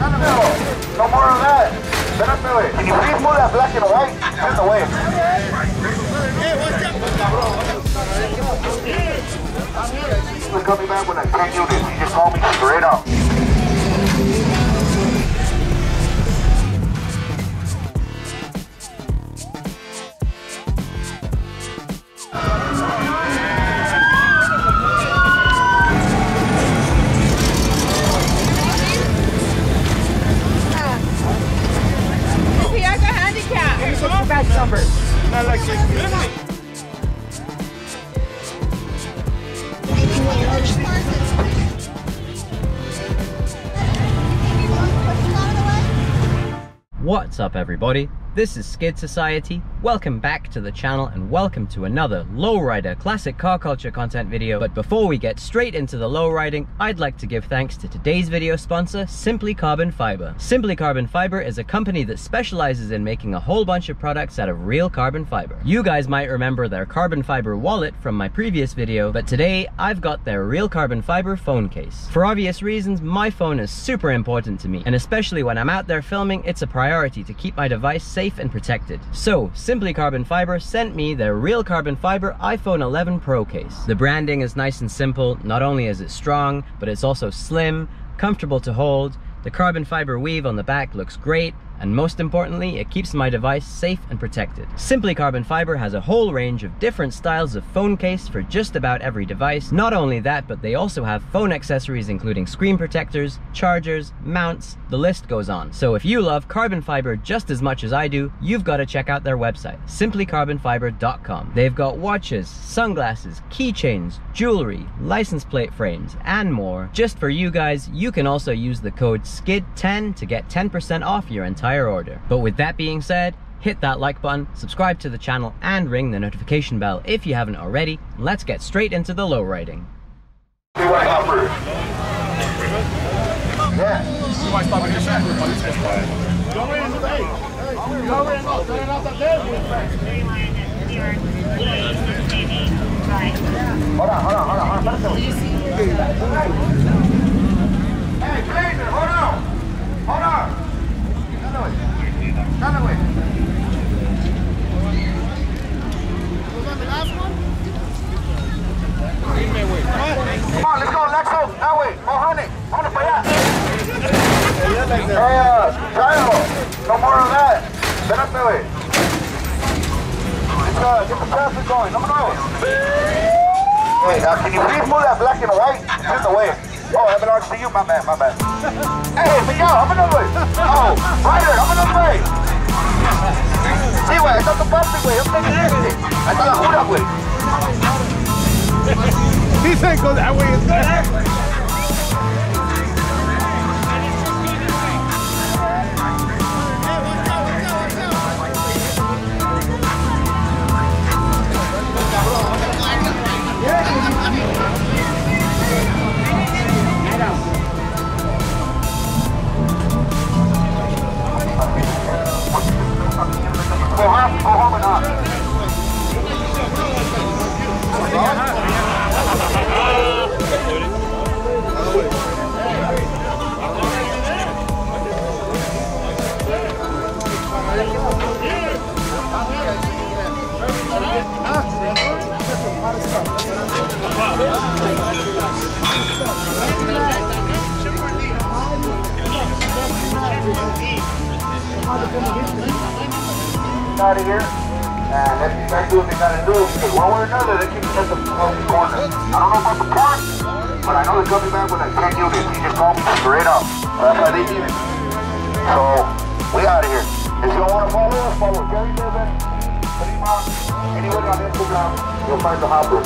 No more of that. Can you please move that black and white? Get away. Hey, what's up? We're coming back with like 10 units. You just call me straight out. What's up everybody, this is Skid Society, welcome back to the channel and welcome to another lowrider classic car culture content video. But before we get straight into the lowriding, I'd like to give thanks to today's video sponsor, Simply Carbon Fiber. Simply Carbon Fiber is a company that specializes in making a whole bunch of products out of real carbon fiber. You guys might remember their carbon fiber wallet from my previous video, but today I've got their real carbon fiber phone case. For obvious reasons, my phone is super important to me, and especially when I'm out there filming, it's a priority to keep my device safe and protected. So, Simply Carbon Fiber sent me their real carbon fiber iPhone 11 Pro case. The branding is nice and simple. Not only is it strong, but it's also slim, comfortable to hold. The carbon fiber weave on the back looks great, and most importantly, it keeps my device safe and protected. Simply Carbon Fiber has a whole range of different styles of phone case for just about every device. Not only that, but they also have phone accessories including screen protectors, chargers, mounts, the list goes on. So if you love carbon fiber just as much as I do, you've got to check out their website, simplycarbonfiber.com. They've got watches, sunglasses, keychains, jewelry, license plate frames, and more. Just for you guys, you can also use the code SKID10 to get 10% off your entire order. But with that being said, hit that like button, subscribe to the channel, and ring the notification bell if you haven't already. Let's get straight into the lowriding. Hey, Blazer, hold on. Run away. Was that the last one? Come on, let's go, that way, more honey, on the fire. Hey, Jairo, no more of that. Get up that way. Get the traffic going, no. Hey, now can you please move that black and white? Get away. Oh, I belong to you, my man. Hey, for y'all, I'm another way. Oh, rider, I'm another way. See, way, I thought the perfect way. I'm taking everything. I thought I hold up way. He said go that way instead. Out of here, and let's do what they gotta do, because one way or another, they keep us at the corner. I don't know about the park, but I know they're coming back with like 10 units. You just call me straight up. That's how they need it. So, we out of here. If you don't want to follow us, follow Gary Devin, put him out, anywhere on Instagram, you'll find the hopper.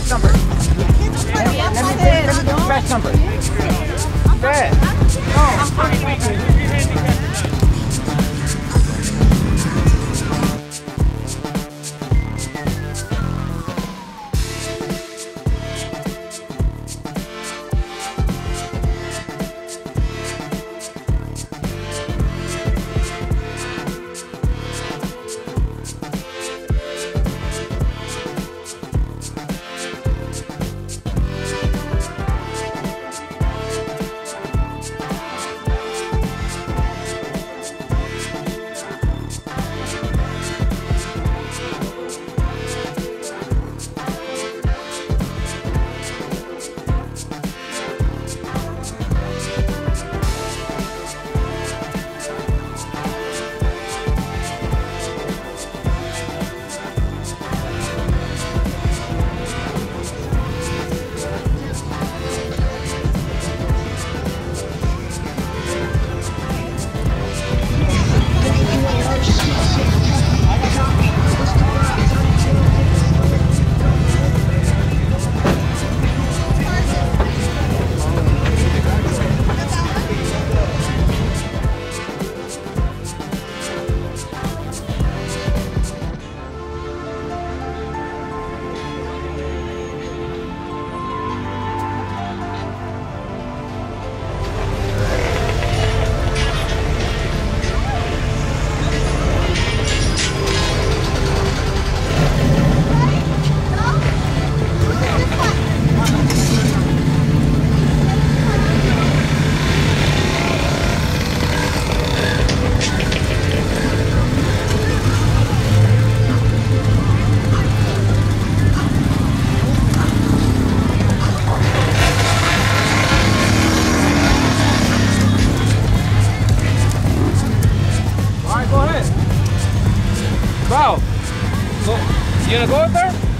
batch number. Let me do the batch number. Go ahead. Wow, so you gonna go up there?